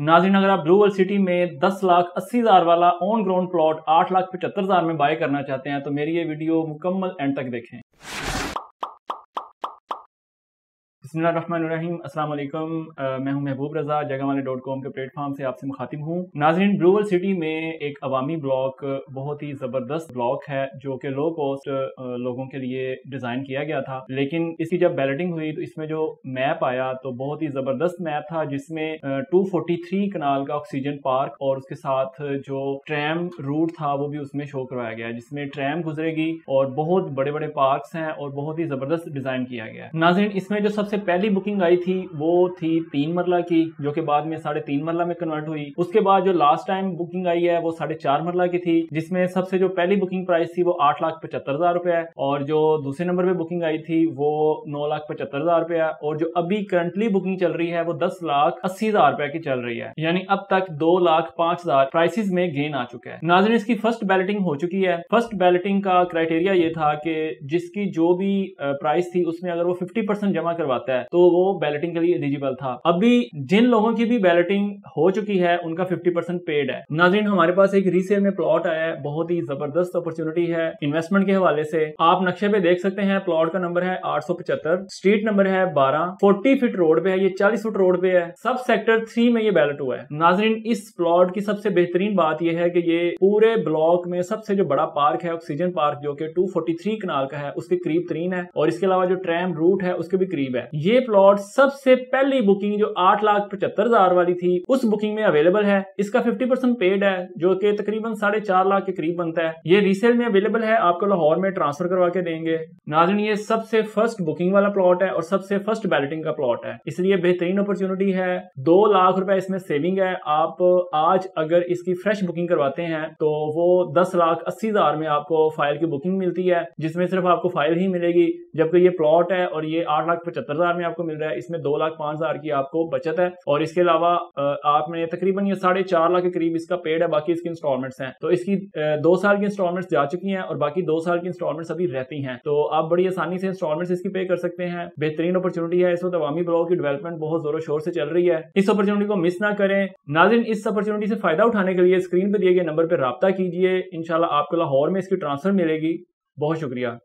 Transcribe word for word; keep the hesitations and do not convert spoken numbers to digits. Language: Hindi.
नाजिन अगर आप ब्लू वर्ल्ड सिटी में दस लाख अस्सी हज़ार वाला ऑन ग्राउंड प्लॉट आठ लाख पचहत्तर हज़ार में बाय करना चाहते हैं तो मेरी ये वीडियो मुकम्मल एंड तक देखें। बिस्मिल्लाहिर्रहमानिर्रहीम, अस्सलाम वालेकुम। मैं हूं महबूब रजा, जगावाले डॉट कॉम के प्लेटफॉर्म से आपसे मुखातिब हूं। नाजरीन, ब्लू वर्ल्ड सिटी में एक अवामी ब्लॉक बहुत ही ज़बरदस्त ब्लॉक है जो कि लो कॉस्ट लोगों के लिए डिज़ाइन किया गया था, लेकिन इसकी जब बैलेटिंग हुई तो इसमें जो मैप आया तो बहुत ही ज़बरदस्त मैप था जिसमें टू फोर्टी थ्री कनाल का ऑक्सीजन पार्क और उसके साथ जो ट्रैम रूट था वो भी उसमें शो करवाया गया, जिसमें ट्रैम गुजरेगी और बहुत बड़े बड़े पार्क्स हैं और बहुत ही ज़बरदस्त डिज़ाइन किया गया है। नाजरीन, इसमें जो सबसे पहली बुकिंग आई थी वो थी तीन मरला की, जो कि बाद में साढ़े तीन मरला में कन्वर्ट हुई। उसके बाद जो लास्ट टाइम बुकिंग आई है वो साढ़े चार मरला की थी, जिसमें सबसे जो पहली बुकिंग प्राइस थी वो आठ लाख पचहत्तर हजार रुपया है, और जो दूसरे नंबर पे बुकिंग आई थी वो नौ लाख पचहत्तर हजार रुपया, और जो अभी करंटली बुकिंग चल रही है वो दस लाख अस्सी हजार रुपया की चल रही है। यानी अब तक दो लाख पांच हजार प्राइसेज में गेन आ चुका है। नाज़रीन, इसकी फर्स्ट बैलेटिंग हो चुकी है। फर्स्ट बैलेटिंग का क्राइटेरिया ये था कि जिसकी जो भी प्राइस थी उसमें अगर वो फिफ्टी परसेंट जमा करवा है तो वो बैलेटिंग के लिए एलिजिबल था। अभी जिन लोगों की भी बैलेटिंग हो चुकी है उनका पचास परसेंट पेड है। नाज़रीन, हमारे पास एक रीसेल में प्लॉट आया है, बहुत ही जबरदस्त अपॉर्चुनिटी है इन्वेस्टमेंट के हवाले से। आप नक्शे पे देख सकते हैं, प्लॉट का नंबर है आठ सौ पचहत्तर, स्ट्रीट नंबर है बारह, चालीस फीट रोड पे है, ये चालीस फीट रोड पे है, सब सेक्टर थ्री में ये बैलेट हुआ है। नाज़रीन, इस प्लॉट की सबसे बेहतरीन बात यह है कि ये पूरे ब्लॉक में सबसे जो बड़ा पार्क है ऑक्सीजन पार्क जो कि टू फोर्टी थ्री कनाल का है उसके करीब तरीन है, और इसके अलावा जो ट्रैम रूट है उसके भी करीब है। ये प्लॉट सबसे पहली बुकिंग जो आठ लाख पचहत्तर हजार वाली थी उस बुकिंग में अवेलेबल है। इसका पचास परसेंट पेड है जो कि तकरीबन साढ़े चार लाख के करीब बनता है। ये रीसेल में अवेलेबल है, आपको लाहौर में ट्रांसफर करवा के देंगे। नाज़रीन, ये सबसे फर्स्ट बुकिंग वाला प्लॉट है और सबसे फर्स्ट बैलेटिंग का प्लॉट है, इसलिए बेहतरीन अपॉर्चुनिटी है। दो लाख रुपए इसमें सेविंग है। आप आज अगर इसकी फ्रेश बुकिंग करवाते हैं तो वो दस लाख अस्सी हजार में आपको फाइल की बुकिंग मिलती है, जिसमें सिर्फ आपको फाइल ही मिलेगी, जबकि ये प्लॉट है और ये आठ लाख पचहत्तर में आपको मिल रहा है, इसमें दो लाख पांच हजार की आपको बचत है। और इसके अलावा आपने तकरीबन ये साढ़े चार लाख के करीब इसका पेड है, बाकी इसकी इंस्टॉलमेंट्स हैं। तो इसकी दो साल की इंस्टॉलमेंट्स जा चुकी हैं और बाकी दो साल की इंस्टॉलमेंट्स अभी रहती हैं, तो आप बड़ी आसानी से इंस्टॉलमेंट्स इसकी पे कर सकते हैं। बेहतरीन अपॉर्चुनिटी है। इस वक्त अवामी ब्लॉक की डेवलपमेंट बहुत जोरों शोर से चल रही है, इस अपॉर्चुनिटी को मिस ना करें। नाज़रीन, इस अपॉर्चुनिटी से फायदा उठाने के लिए स्क्रीन पर दिए गए नंबर पर रब्ता कीजिए। इंशाल्लाह आपको लाहौर में इसकी ट्रांसफर मिलेगी। बहुत शुक्रिया।